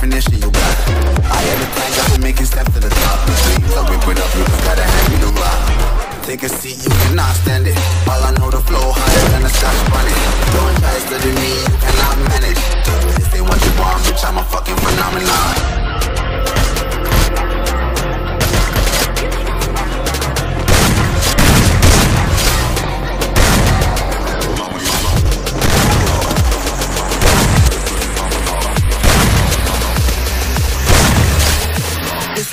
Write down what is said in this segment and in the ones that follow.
definition you got. I had a plan, got to make it step to the top. So whip it up, you gotta hand me the rock. Take a seat, you cannot stand it. All I know, the flow higher than a Scotch bunny. Don't try to study me, you cannot manage. This ain't what you want, bitch, I'm a fucking phenomenon. This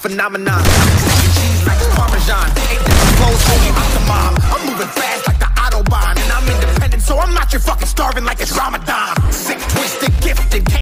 Phenomenon, stacking cheese like it's Parmesan. Ain't different flows, homie, Autobahn. I'm moving fast like the Autobahn, and I'm independent, so I'm not your fucking starving like it's Ramadan.